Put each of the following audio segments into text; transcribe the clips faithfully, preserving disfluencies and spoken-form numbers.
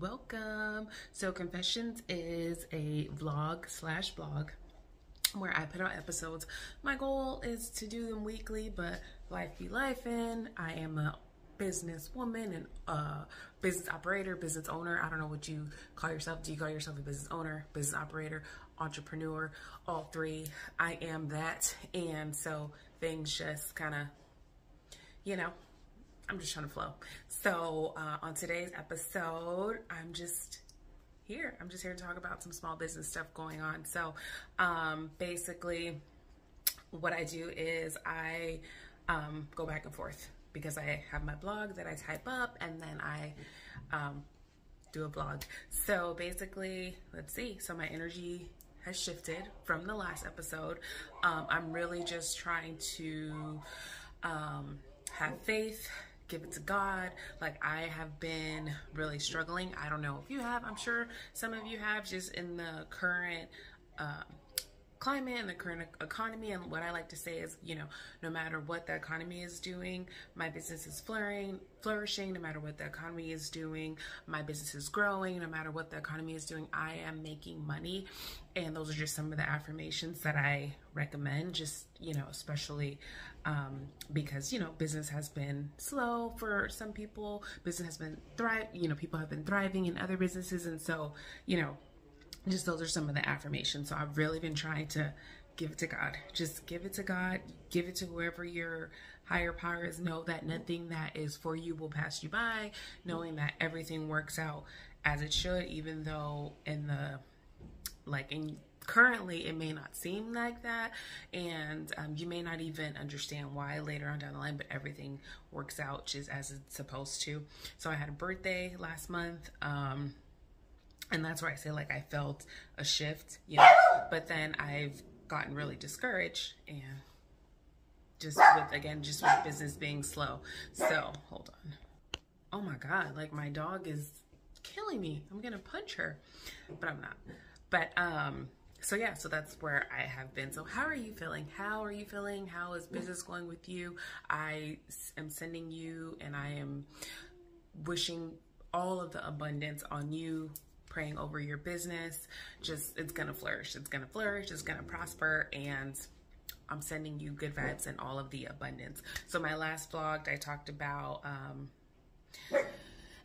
welcome. So Confessions is a vlog slash blog where I put out episodes. My goal is to do them weekly, but life be lifin'. I am a businesswoman and a business operator, business owner. I don't know what you call yourself. Do you call yourself a business owner, business operator, entrepreneur? All three. I am that, and so things just kind of, you know, I'm just trying to flow. So uh, on today's episode, I'm just here. I'm just here to talk about some small business stuff going on. So um, basically what I do is I um, go back and forth because I have my blog that I type up and then I um, do a blog. So basically, let's see. So my energy has shifted from the last episode. Um, I'm really just trying to um, have faith, give it to God. Like, I have been really struggling. I don't know if you have. I'm sure some of you have, just in the current uh, climate and the current economy. And what I like to say is, you know, no matter what the economy is doing, my business is flourishing. No matter what the economy is doing, my business is growing. No matter what the economy is doing, I am making money. And those are just some of the affirmations that I recommend, just, you know, especially um, because, you know, business has been slow for some people. Business has been thrive, you know, people have been thriving in other businesses. And so, you know, just those are some of the affirmations. So I've really been trying to give it to God. Just give it to God. Give it to whoever your higher power is. Know that nothing that is for you will pass you by. Knowing that everything works out as it should, even though in the, like in currently it may not seem like that. And um, you may not even understand why later on down the line, but everything works out just as it's supposed to. So I had a birthday last month. Um, And that's where I say, like, I felt a shift, you know, but then I've gotten really discouraged, and just with, again, just with business being slow. So hold on. Oh my God. Like, my dog is killing me. I'm going to punch her, but I'm not. But, um, so yeah, so that's where I have been. So how are you feeling? How are you feeling? How is business going with you? I am sending you, and I am wishing all of the abundance on you. Praying over your business. Just, it's gonna flourish, it's gonna flourish, it's gonna prosper, and I'm sending you good vibes and all of the abundance. So my last vlog, I talked about um,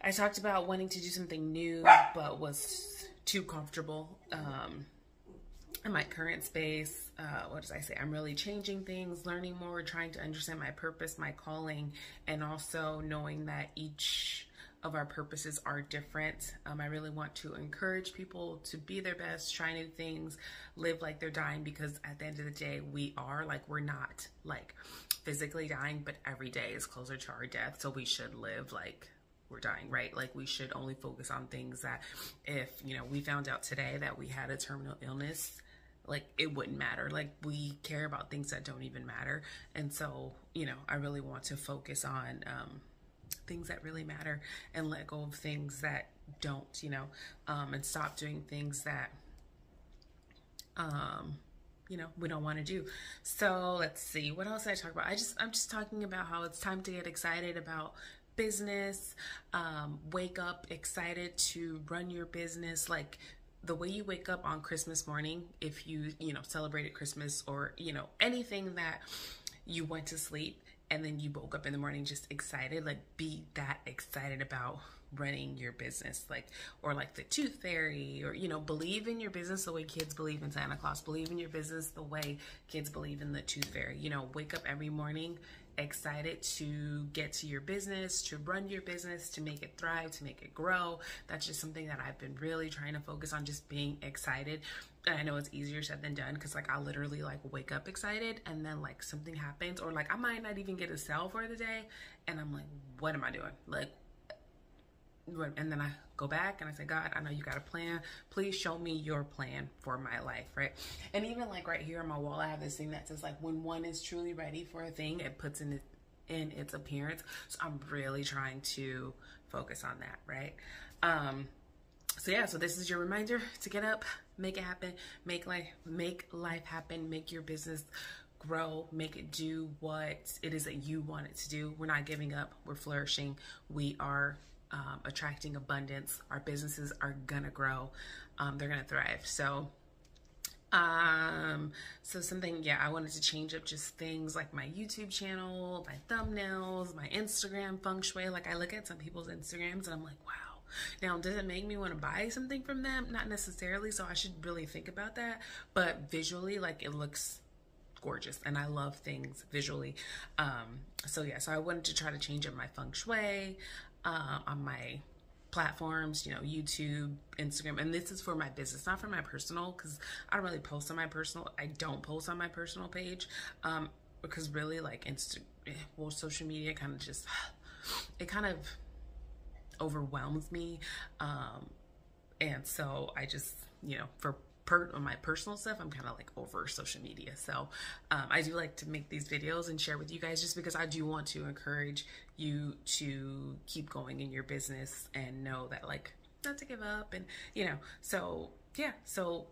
I talked about wanting to do something new, but was too comfortable um, in my current space. Uh, what did I say? I'm really changing things, learning more, trying to understand my purpose, my calling, and also knowing that each of our purposes are different. Um, I really want to encourage people to be their best, try new things, live like they're dying, because at the end of the day, we are, like, we're not like physically dying, but every day is closer to our death. So we should live like we're dying, right? Like, we should only focus on things that, if, you know, we found out today that we had a terminal illness, like, it wouldn't matter. Like, we care about things that don't even matter. And so, you know, I really want to focus on, um, things that really matter, and let go of things that don't, you know, um, and stop doing things that, um, you know, we don't want to do. So let's see, what else did I talk about? I just, I'm just talking about how it's time to get excited about business, um, wake up excited to run your business. Like, the way you wake up on Christmas morning, if you, you know, celebrated Christmas, or, you know, anything that you went to sleep, and then you woke up in the morning just excited, like, be that excited about running your business, like, or like the tooth fairy, or, you know, believe in your business the way kids believe in Santa Claus, believe in your business the way kids believe in the tooth fairy. You know, wake up every morning excited to get to your business, to run your business, to make it thrive, to make it grow. That's just something that I've been really trying to focus on, just being excited. And I know it's easier said than done, because, like, I literally, like, wake up excited, and then, like, something happens, or, like, I might not even get a sale for the day, and I'm like, what am I doing? Like, and then I go back and I say, God, I know you got a plan. Please show me your plan for my life, right? And even, like, right here on my wall, I have this thing that says, like, when one is truly ready for a thing, it puts in, it, in its appearance. So I'm really trying to focus on that, right? Um, so yeah, so this is your reminder to get up, make it happen, make life, make life happen, make your business grow, make it do what it is that you want it to do. We're not giving up. We're flourishing. We are um, attracting abundance. Our businesses are gonna grow. Um, they're gonna thrive. So, um, so something, yeah, I wanted to change up just things like my YouTube channel, my thumbnails, my Instagram feng shui. Like I look at some people's Instagrams and I'm like, wow. Now, does it make me want to buy something from them? Not necessarily. So I should really think about that. But visually, like it looks gorgeous and I love things visually. Um, so yeah, so I wanted to try to change up my feng shui uh, on my platforms, you know, YouTube, Instagram, and this is for my business, not for my personal, because I don't really post on my personal. I don't post on my personal page um, because really like Insta, well, social media kind of just, it kind of overwhelms me. Um, and so I just, you know, for per on my personal stuff, I'm kind of like over social media. So, um, I do like to make these videos and share with you guys just because I do want to encourage you to keep going in your business and know that like not to give up and, you know, so yeah. So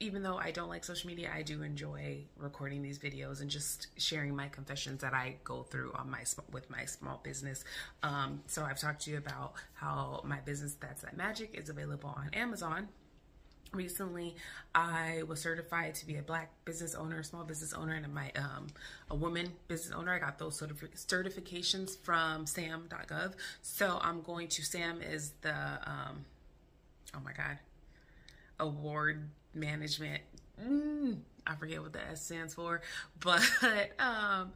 even though I don't like social media, I do enjoy recording these videos and just sharing my confessions that I go through on my with my small business. Um, so I've talked to you about how my business, That's That Magic, is available on Amazon. Recently, I was certified to be a Black business owner, small business owner, and my um, a woman business owner. I got those certific certifications from SAM dot gov. So I'm going to, SAM is the, um, oh my God, award management, mm, I forget what the S stands for, but um,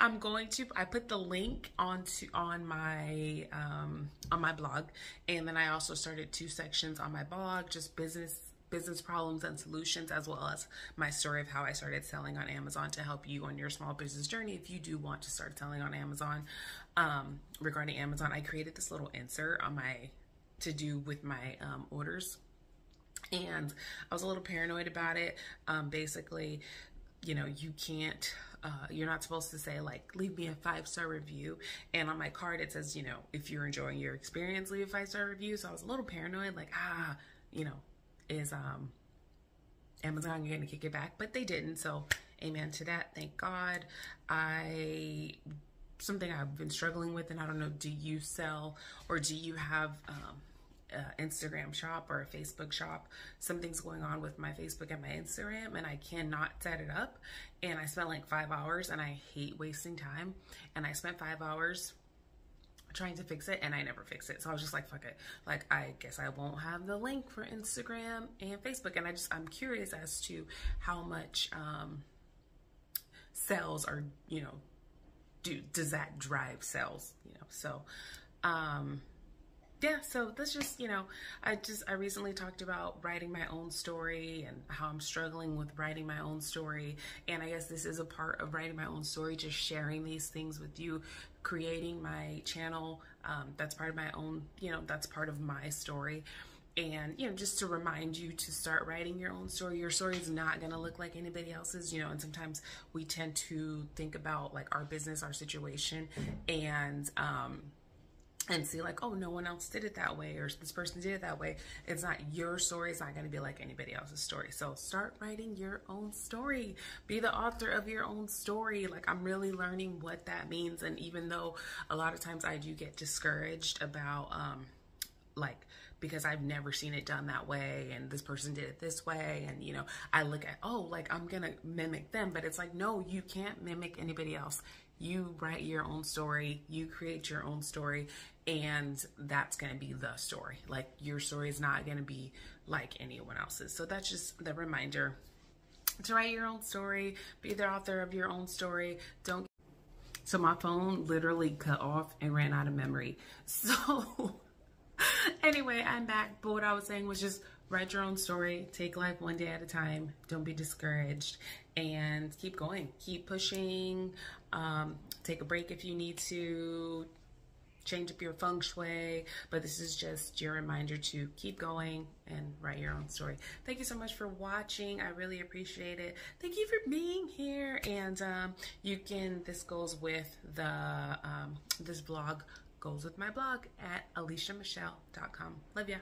I'm going to, I put the link onto on my um, on my blog, and then I also started two sections on my blog, just business business problems and solutions, as well as my story of how I started selling on Amazon to help you on your small business journey if you do want to start selling on Amazon. Um, regarding Amazon, I created this little insert on my to do with my um, orders. And I was a little paranoid about it. Um, basically, you know, you can't, uh, you're not supposed to say like, leave me a five-star review. And on my card, it says, you know, if you're enjoying your experience, leave a five-star review. So I was a little paranoid, like, ah, you know, is um, Amazon, you're going to kick it back, but they didn't. So amen to that. Thank God. I, something I've been struggling with, and I don't know, do you sell or do you have, um, Uh, Instagram shop or a Facebook shop? Something's going on with my Facebook and my Instagram, and I cannot set it up, and I spent like five hours, and I hate wasting time, and I spent five hours trying to fix it and I never fixed it. So I was just like, fuck it, like I guess I won't have the link for Instagram and Facebook. And I just I'm curious as to how much um, sales are, you know, do does that drive sales, you know? So um yeah, so that's just, you know, I just, I recently talked about writing my own story and how I'm struggling with writing my own story. And I guess this is a part of writing my own story, just sharing these things with you, creating my channel. Um, that's part of my own, you know, that's part of my story. And, you know, just to remind you to start writing your own story. Your story is not going to look like anybody else's, you know, and sometimes we tend to think about like our business, our situation, and, um, and see like, oh, no one else did it that way, or this person did it that way. It's not your story. It's not going to be like anybody else's story. So start writing your own story. Be the author of your own story. Like, I'm really learning what that means. And even though a lot of times I do get discouraged about, um, like, because I've never seen it done that way, and this person did it this way, and, you know, I look at, oh, like, I'm going to mimic them. But it's like, no, you can't mimic anybody else. You write your own story, you create your own story, and that's gonna be the story. Like, your story is not gonna be like anyone else's. So that's just the reminder to write your own story, be the author of your own story. Don't. So my phone literally cut off and ran out of memory. So anyway, I'm back, but what I was saying was just write your own story, take life one day at a time, don't be discouraged, and keep going, keep pushing, um, take a break if you need to, change up your feng shui, but this is just your reminder to keep going and write your own story. Thank you so much for watching. I really appreciate it. Thank you for being here, and um, you can, this goes with the, um, this vlog goes with my blog at alisha michelle dot com. Love ya.